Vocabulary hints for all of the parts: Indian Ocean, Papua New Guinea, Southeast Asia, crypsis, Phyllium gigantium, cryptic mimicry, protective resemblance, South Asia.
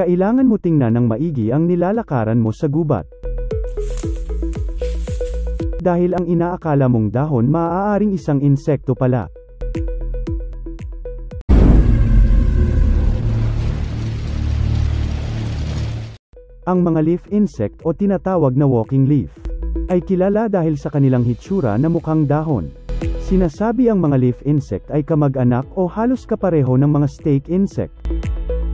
Kailangan mo tingnan ng maigi ang nilalakaran mo sa gubat. Dahil ang inaakala mong dahon maaaring isang insekto pala. Ang mga leaf insect o tinatawag na walking leaf ay kilala dahil sa kanilang hitsura na mukhang dahon. Sinasabi ang mga leaf insect ay kamag-anak o halos kapareho ng mga snake insect.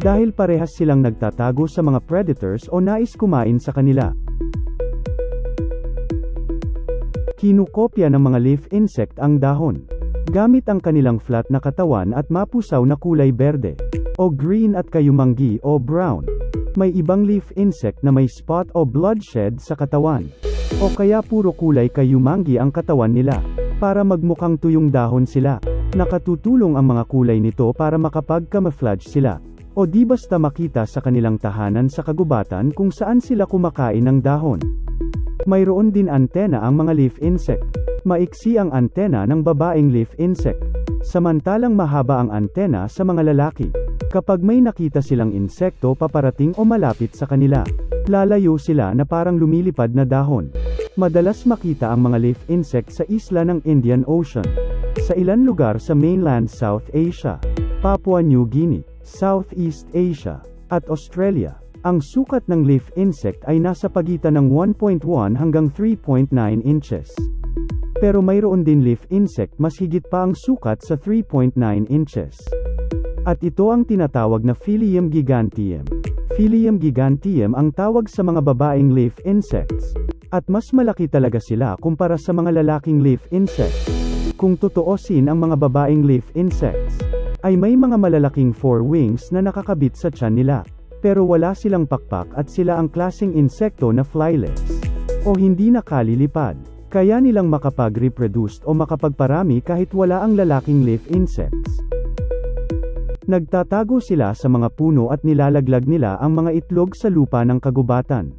Dahil parehas silang nagtatago sa mga predators o nais kumain sa kanila. Kinukopya ng mga leaf insect ang dahon. Gamit ang kanilang flat na katawan at mapusaw na kulay berde, o green at kayumanggi o brown. May ibang leaf insect na may spot o bloodshed sa katawan. O kaya puro kulay kayumanggi ang katawan nila. Para magmukhang tuyong dahon sila. Nakatutulong ang mga kulay nito para makapag-camouflage sila. O di basta makita sa kanilang tahanan sa kagubatan kung saan sila kumakain ng dahon. Mayroon din antena ang mga leaf insect. Maiksi ang antena ng babaeng leaf insect. Samantalang mahaba ang antena sa mga lalaki. Kapag may nakita silang insekto paparating o malapit sa kanila, lalayo sila na parang lumilipad na dahon. Madalas makita ang mga leaf insect sa isla ng Indian Ocean. Sa ilang lugar sa mainland South Asia, Papua New Guinea, Southeast Asia, at Australia, ang sukat ng leaf insect ay nasa pagitan ng 1.1 hanggang 3.9 inches. Pero mayroon din leaf insect mas higit pa ang sukat sa 3.9 inches. At ito ang tinatawag na Phyllium gigantium. Phyllium gigantium ang tawag sa mga babaeng leaf insects. At mas malaki talaga sila kumpara sa mga lalaking leaf insects. Kung totoosin ang mga babaeng leaf insects, ay may mga malalaking four wings na nakakabit sa tiyan nila. Pero wala silang pakpak at sila ang klaseng insekto na flyless. O hindi nakalilipad. Kaya nilang makapag-reproduce o makapagparami kahit wala ang lalaking leaf insects. Nagtatago sila sa mga puno at nilalaglag nila ang mga itlog sa lupa ng kagubatan.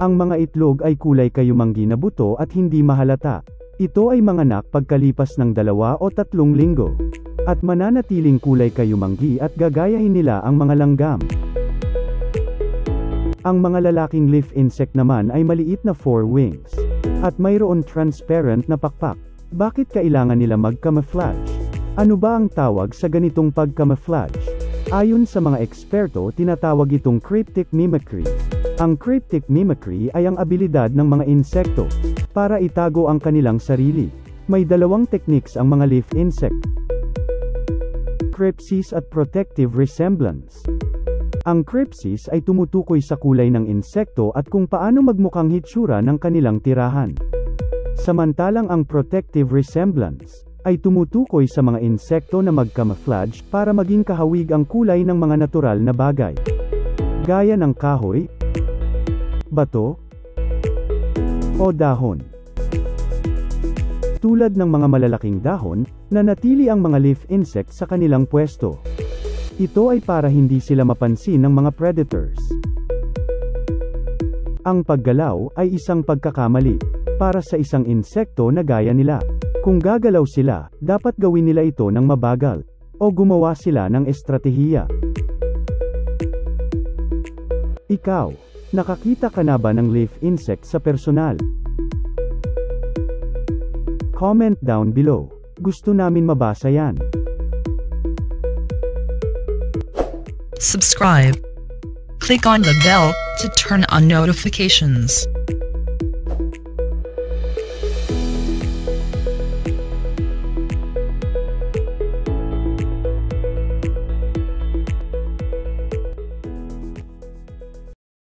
Ang mga itlog ay kulay kayumanggi na buto at hindi mahalata. Ito ay manganak pagkalipas ng 2 o 3 linggo. At mananatiling kulay kayumanggi at gagayahin nila ang mga langgam. Ang mga lalaking leaf insect naman ay maliit na four wings. At mayroon transparent na pakpak. Bakit kailangan nila mag-camouflage? Ano ba ang tawag sa ganitong pag-camouflage? Ayon sa mga eksperto, tinatawag itong cryptic mimicry. Ang cryptic mimicry ay ang abilidad ng mga insekto para itago ang kanilang sarili. May dalawang techniques ang mga leaf insect. Crypsis at protective resemblance. Ang crypsis ay tumutukoy sa kulay ng insekto at kung paano magmukhang hitsura ng kanilang tirahan. Samantalang ang protective resemblance ay tumutukoy sa mga insekto na mag-camouflage para maging kahawig ang kulay ng mga natural na bagay. Gaya ng kahoy, bato, o dahon. Tulad ng mga malalaking dahon, nanatili ang mga leaf insect sa kanilang pwesto. Ito ay para hindi sila mapansin ng mga predators. Ang paggalaw ay isang pagkakamali para sa isang insekto na gaya nila. Kung gagalaw sila, dapat gawin nila ito ng mabagal o gumawa sila ng estratehiya. Ikaw, nakakita ka na ba ng leaf insect sa personal? Comment down below. Gusto namin mabasa yan. Subscribe. Click on the bell to turn on notifications.